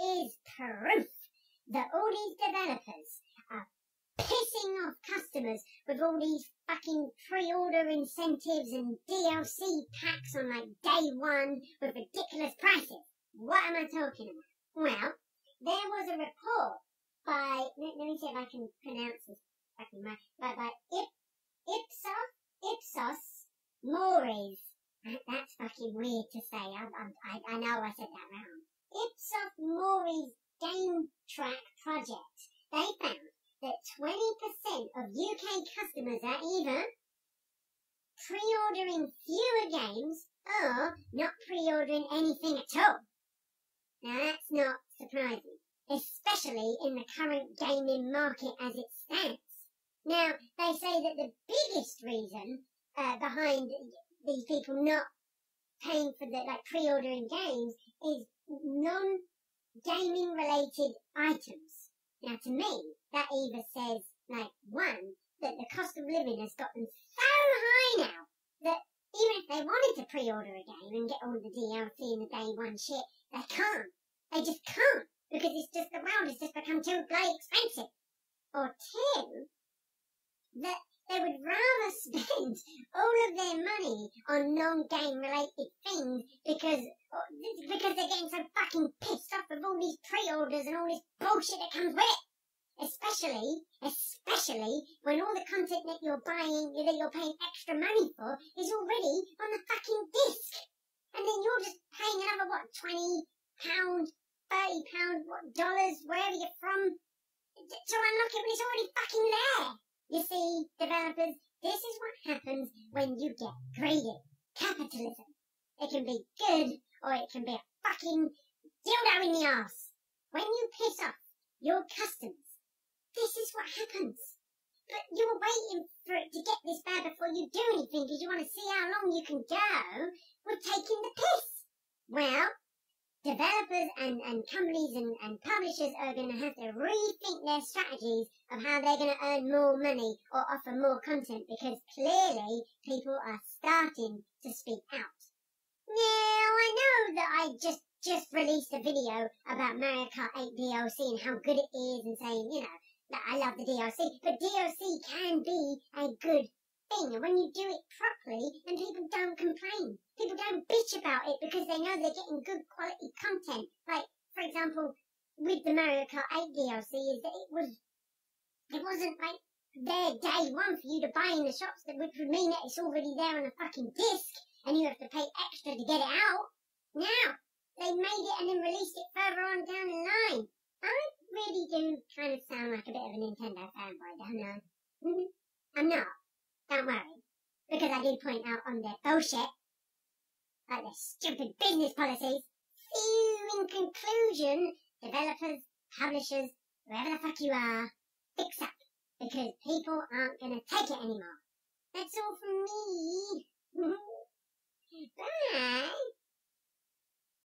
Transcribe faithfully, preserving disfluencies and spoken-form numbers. is proof that all these developers are pissing off customers with all these fucking pre-order incentives and D L C packs on like day one with ridiculous prices. What am I talking about? Well, there was a report by, let, let me see if I can pronounce this fucking right, by, by Ip, Ipsos, Ipsos Mori. That's fucking weird to say, I, I, I know I said that wrong. Ipsos Mori's Game Track project, they found that twenty percent of U K customers are either pre-ordering fewer games or not pre-ordering anything at all. Now that's not surprising, especially in the current gaming market as it stands. Now, they say that the biggest reason uh, behind these people not paying for the like pre-ordering games is non-gaming related items. Now, to me, that either says, like, one, that the cost of living has gotten so high now that even if they wanted to pre-order a game and get all the D L C and the day one shit, they can't. They just can't, because it's just, the world has just become too bloody expensive. Or two, that they would rather spend all of their money on non-game related things because because they're getting so fucking pissed off with all these pre-orders and all this bullshit that comes with it. Especially, especially when all the content that you're buying, that you're paying extra money for, is already on the fucking disc. And then you're just paying another, what, twenty pounds, thirty pounds, what, dollars, wherever you're from, to unlock it when it's already fucking there. You see, developers, this is what happens when you get greedy. Capitalism. It can be good, or it can be a fucking dildo in the arse. When you piss off your customers, this is what happens. But you were waiting for it to get this bad before you do anything, because you want to see how long you can go with taking the piss. Well, developers and, and companies and, and publishers are going to have to rethink their strategies of how they're going to earn more money or offer more content, because clearly people are starting to speak out. Now, I know that I just, just released a video about Mario Kart eight D L C and how good it is, and saying, you know, that I love the D L C, but D L C can be a good thing, and when you do it properly, then people don't complain. People don't bitch about it because they know they're getting good quality content. Like, for example, with the Mario Kart eight D L C, is that it was, it wasn't like their day one for you to buy in the shops, which would mean that it's already there on a fucking disc, and you have to pay extra to get it out. Now, they made it and then released it further on down the line. I really do kind of sound like a bit of a Nintendo fanboy, don't I? I'm not. Don't worry, because I did point out on their bullshit, like their stupid business policies. So, in conclusion, developers, publishers, whoever the fuck you are, fix up, because people aren't going to take it anymore. That's all from me. Bye!